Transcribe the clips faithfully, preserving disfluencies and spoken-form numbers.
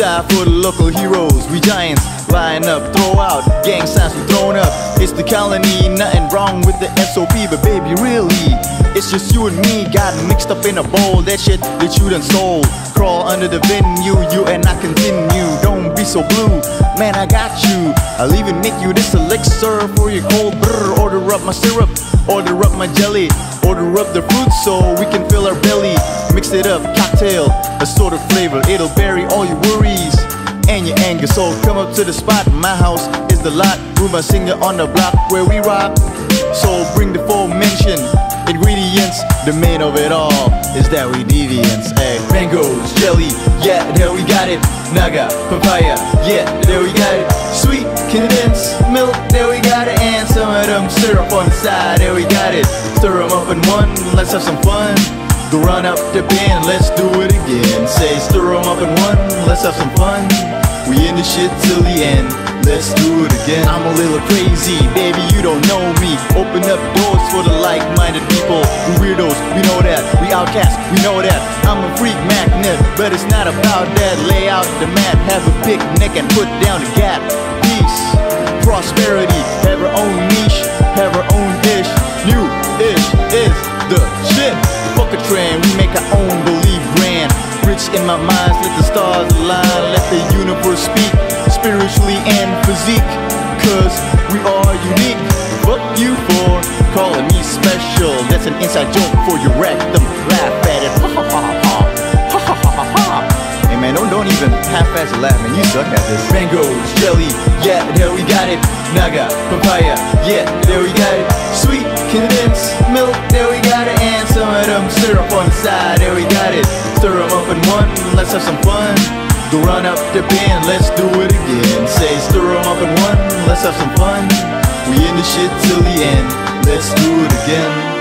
die for the local heroes. We giants, line up, throw out, gang signs we thrown up. It's the colony, nothing wrong with the S O P, but baby really, it's just you and me got mixed up in a bowl. That shit that you done sold, crawl under the venue, you and I continue. Don't be so blue, man I got you. I'll even make you this elixir for your cold brr. Order up my syrup, order up my jelly, order up the fruit so we can fill our belly. Mix it up, cocktail, a sort of flavor, it'll bury all your worries and your anger. So come up to the spot, my house is the lot. Room a singer on the block where we rock. So bring the aforementioned ingredients. The main of it all is that we deviants. Ay. Mangoes, jelly, yeah, there we got it. Naga, papaya, yeah, there we got it. Sweet condensed milk, there we got it. And some of them syrup on the side, there we got it. Stir them up in one, let's have some fun. Go run up the pan, let's do it again. Say stir them up in one, let's have some fun. We in the shit till the end, let's do it again. I'm a little crazy, baby you don't know me. Open up doors for the like-minded people. We weirdos, we know that. We outcasts, we know that. I'm a freak magnet, but it's not about that. Lay out the mat, have a picnic and put down the gap. Peace, prosperity, have our own niche, have our own dish. New-ish is the shit. Fuck a trend, we make our own belief brand. Rich in my mind, let the stars align, let the universe speak, spiritually and physique, cause we are unique. Fuck you for calling me special, that's an inside joke for your rectum. Laugh at it, ha ha ha ha ha ha ha ha. Hey man, don't, don't even half-ass laugh, man, you suck at this. Mangoes, jelly, yeah, there we got it. Naga, papaya, yeah, there we got it. Sweet condensed milk, there we got it. And some of them syrup on the side, there we got it. Stir them up in one, let's have some fun. Go run up the pan, let's do it again. Say stir them up in one, let's have some fun. We in the shit till the end, let's do it again.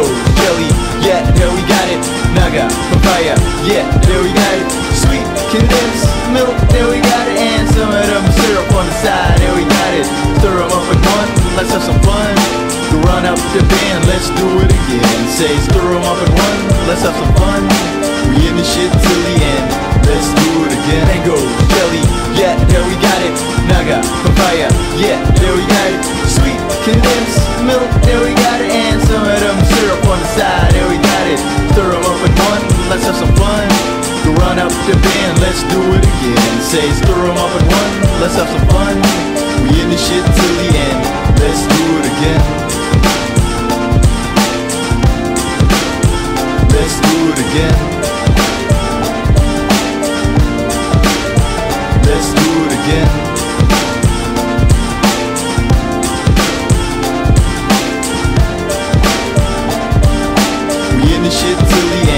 Jelly, yeah, there we got it. Naga, papaya, yeah, there we got it. Sweet condensed milk, there we got it. And some of them syrup on the side, there we got it. Stir them up in one, let's have some fun. Go run up the band, let's do it again. Say stir them up in one, let's have some fun. We in the shit till the end, let's do it again. Mango, jelly, yeah, there we got it. Naga, papaya, yeah, there we got it. Sweet condensed milk, there we got it. And some of them syrup on the side, there we got it. Stir them up in one, let's have some fun. Go run up the band, let's do it again. Say stir them up in one, let's have some fun. We in this shit till the end, let's do it again. Let's do it again. Let's do it again. Shit till the